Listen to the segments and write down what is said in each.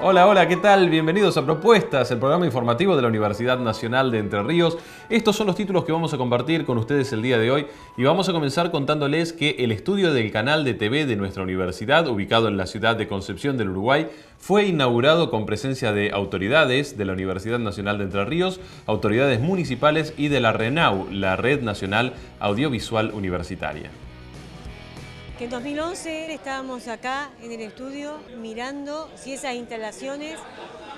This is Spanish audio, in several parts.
Hola, hola, ¿qué tal? Bienvenidos a Propuestas, el programa informativo de la Universidad Nacional de Entre Ríos. Estos son los títulos que vamos a compartir con ustedes el día de hoy y vamos a comenzar contándoles que el estudio del canal de TV de nuestra universidad, ubicado en la ciudad de Concepción del Uruguay, fue inaugurado con presencia de autoridades de la Universidad Nacional de Entre Ríos, autoridades municipales y de la RENAU, la Red Nacional Audiovisual Universitaria. Que en 2011 estábamos acá en el estudio mirando si esas instalaciones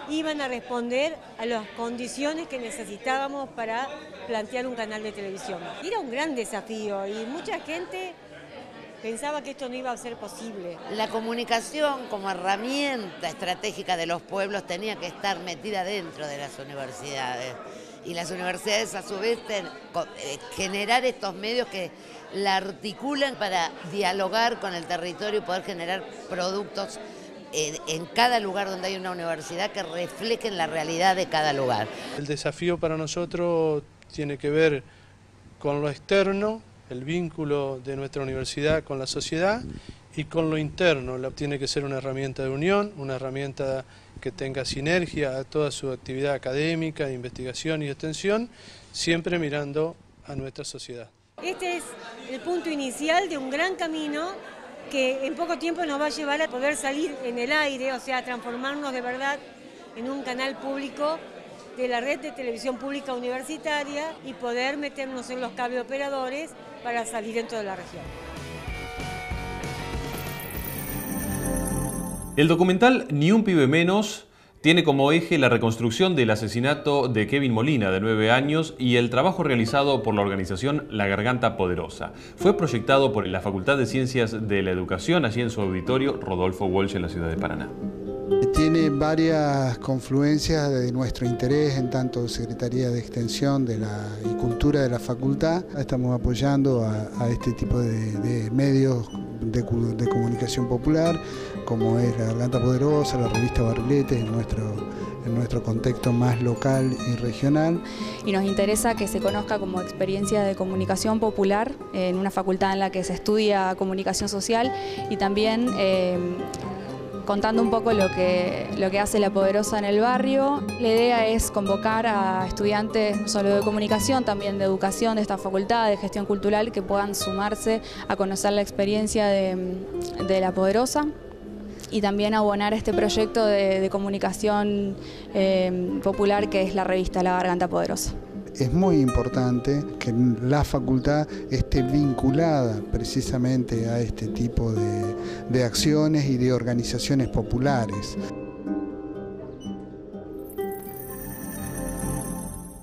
iban a responder a las condiciones que necesitábamos para plantear un canal de televisión. Era un gran desafío y mucha gente pensaba que esto no iba a ser posible. La comunicación como herramienta estratégica de los pueblos tenía que estar metida dentro de las universidades. Y las universidades a su vez generar estos medios que la articulan para dialogar con el territorio y poder generar productos en cada lugar donde hay una universidad que reflejen la realidad de cada lugar. El desafío para nosotros tiene que ver con lo externo, el vínculo de nuestra universidad con la sociedad, y con lo interno. Tiene que ser una herramienta de unión, una herramienta que tenga sinergia a toda su actividad académica, de investigación y extensión, siempre mirando a nuestra sociedad. Este es el punto inicial de un gran camino que en poco tiempo nos va a llevar a poder salir en el aire, o sea, a transformarnos de verdad en un canal público de la Red de Televisión Pública Universitaria y poder meternos en los cable operadores para salir dentro de la región. El documental Ni un pibe menos tiene como eje la reconstrucción del asesinato de Kevin Molina, de 9 años, y el trabajo realizado por la organización La Garganta Poderosa. Fue proyectado por la Facultad de Ciencias de la Educación, allí en su auditorio Rodolfo Walsh, en la ciudad de Paraná. Tiene varias confluencias de nuestro interés en tanto Secretaría de Extensión y Cultura de la Facultad. Estamos apoyando a este tipo de medios de comunicación popular, como es La Garganta Poderosa, la Revista Barrilete, en nuestro contexto más local y regional. Y nos interesa que se conozca como experiencia de comunicación popular en una facultad en la que se estudia comunicación social y también contando un poco lo que hace La Poderosa en el barrio. La idea es convocar a estudiantes no solo de comunicación, también de educación de esta facultad, de gestión cultural, que puedan sumarse a conocer la experiencia de La Poderosa y también abonar este proyecto de comunicación popular que es la revista La Garganta Poderosa. Es muy importante que la facultad esté vinculada precisamente a este tipo de acciones y de organizaciones populares.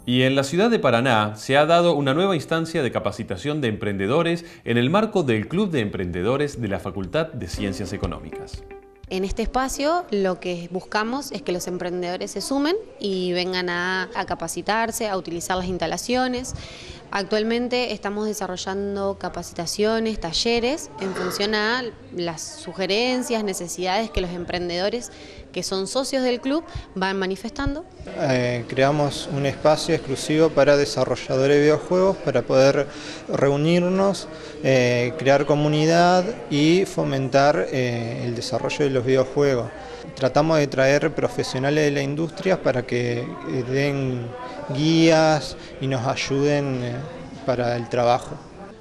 Y en la ciudad de Paraná se ha dado una nueva instancia de capacitación de emprendedores en el marco del Club de Emprendedores de la Facultad de Ciencias Económicas. En este espacio lo que buscamos es que los emprendedores se sumen y vengan a capacitarse, a utilizar las instalaciones. Actualmente estamos desarrollando capacitaciones, talleres en función a las sugerencias, necesidades que los emprendedores que son socios del club van manifestando. Creamos un espacio exclusivo para desarrolladores de videojuegos para poder reunirnos, crear comunidad y fomentar el desarrollo de los videojuegos. Tratamos de traer profesionales de la industria para que den guías y nos ayuden para el trabajo.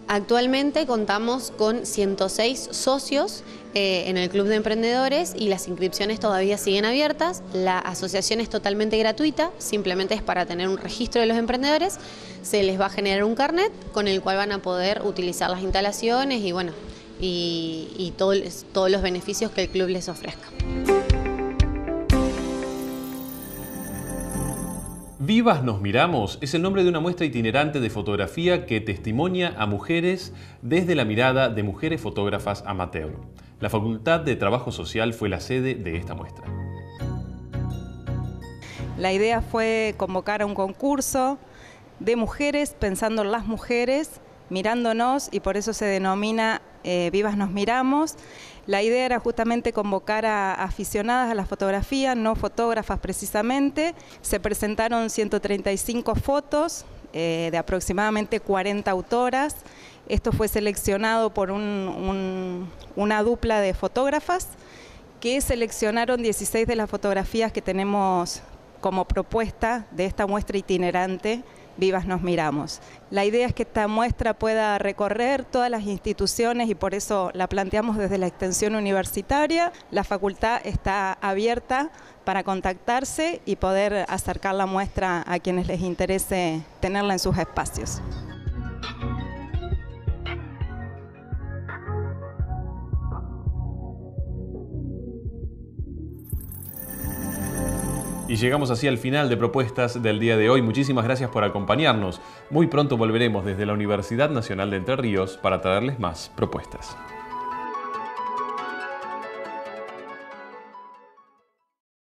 Actualmente contamos con 106 socios en el Club de Emprendedores y las inscripciones todavía siguen abiertas. La asociación es totalmente gratuita, simplemente es para tener un registro de los emprendedores. Se les va a generar un carnet con el cual van a poder utilizar las instalaciones y bueno, y todos los beneficios que el club les ofrezca. Vivas Nos Miramos es el nombre de una muestra itinerante de fotografía que testimonia a mujeres desde la mirada de mujeres fotógrafas amateur. La Facultad de Trabajo Social fue la sede de esta muestra. La idea fue convocar a un concurso de mujeres, pensando en las mujeres, mirándonos, y por eso se denomina Vivas Nos Miramos. La idea era justamente convocar a aficionadas a la fotografía, no fotógrafas precisamente. Se presentaron 135 fotos de aproximadamente 40 autoras. Esto fue seleccionado por una dupla de fotógrafas que seleccionaron 16 de las fotografías que tenemos como propuesta de esta muestra itinerante Vivas Nos Miramos. La idea es que esta muestra pueda recorrer todas las instituciones y por eso la planteamos desde la extensión universitaria. La facultad está abierta para contactarse y poder acercar la muestra a quienes les interese tenerla en sus espacios. Y llegamos así al final de Propuestas del día de hoy. Muchísimas gracias por acompañarnos. Muy pronto volveremos desde la Universidad Nacional de Entre Ríos para traerles más propuestas.